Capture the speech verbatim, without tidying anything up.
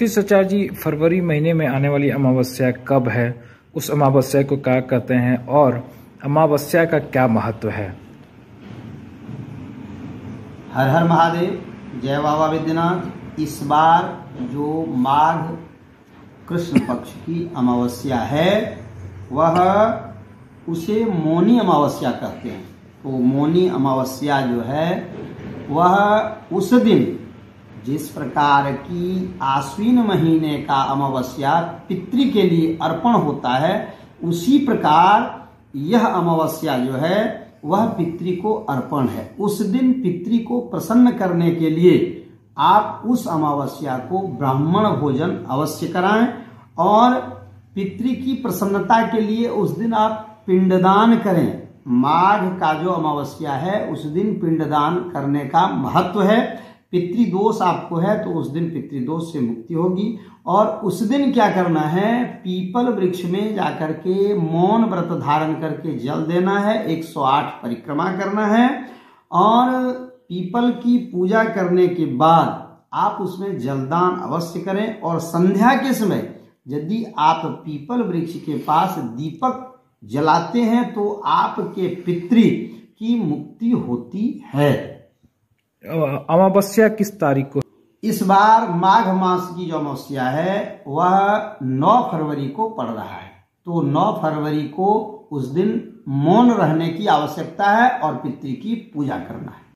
सतीश आचार्य जी, फरवरी महीने में आने वाली अमावस्या कब है, उस अमावस्या को क्या कहते हैं और अमावस्या का क्या महत्व है? हर हर महादेव, जय बाबा वैद्यनाथ। इस बार जो माघ कृष्ण पक्ष की अमावस्या है वह उसे मौनी अमावस्या कहते हैं। तो मौनी अमावस्या जो है वह उस दिन जिस प्रकार की आश्विन महीने का अमावस्या पितृ के लिए अर्पण होता है, उसी प्रकार यह अमावस्या जो है वह पितृ को अर्पण है। उस दिन पितृ को प्रसन्न करने के लिए आप उस अमावस्या को ब्राह्मण भोजन अवश्य कराएं और पितृ की प्रसन्नता के लिए उस दिन आप पिंडदान करें। माघ का जो अमावस्या है उस दिन पिंडदान करने का महत्व है। पितृदोष आपको है तो उस दिन पितृदोष से मुक्ति होगी। और उस दिन क्या करना है, पीपल वृक्ष में जाकर के मौन व्रत धारण करके जल देना है, एक सौ आठ परिक्रमा करना है और पीपल की पूजा करने के बाद आप उसमें जलदान अवश्य करें। और संध्या के समय यदि आप पीपल वृक्ष के पास दीपक जलाते हैं तो आपके पितृ की मुक्ति होती है। अमावस्या किस तारीख को? इस बार माघ मास की जो अमावस्या है वह नौ फरवरी को पड़ रहा है। तो नौ फरवरी को उस दिन मौन रहने की आवश्यकता है और पितृ की पूजा करना है।